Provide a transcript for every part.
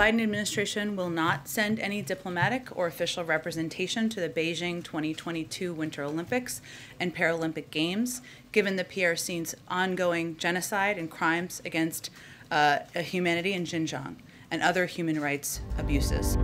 Biden administration will not send any diplomatic or official representation to the Beijing 2022 Winter Olympics and Paralympic Games, given the PRC's ongoing genocide and crimes against humanity in Xinjiang and other human rights abuses.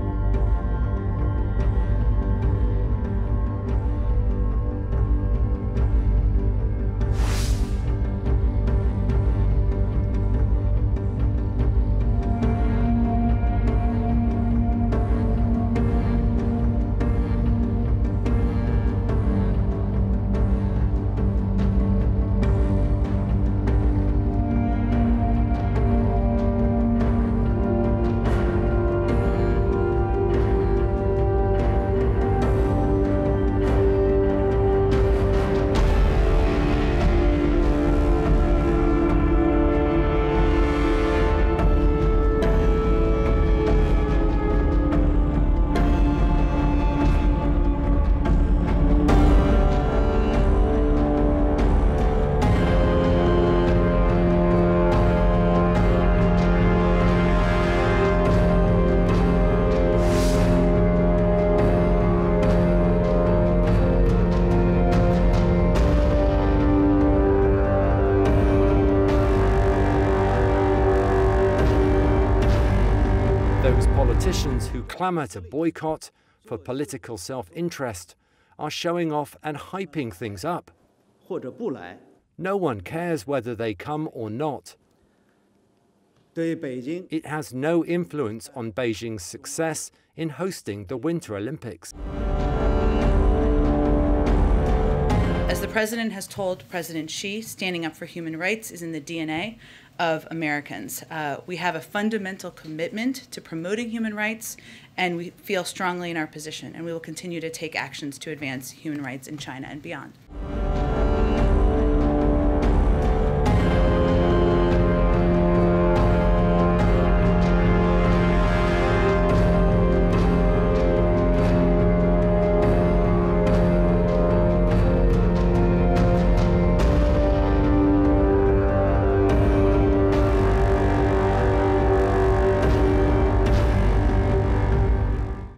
Those politicians who clamour to boycott for political self-interest are showing off and hyping things up. No one cares whether they come or not. It has no influence on Beijing's success in hosting the Winter Olympics. As the president has told President Xi, standing up for human rights is in the DNA of Americans. We have a fundamental commitment to promoting human rights, and we feel strongly in our position, and we will continue to take actions to advance human rights in China and beyond.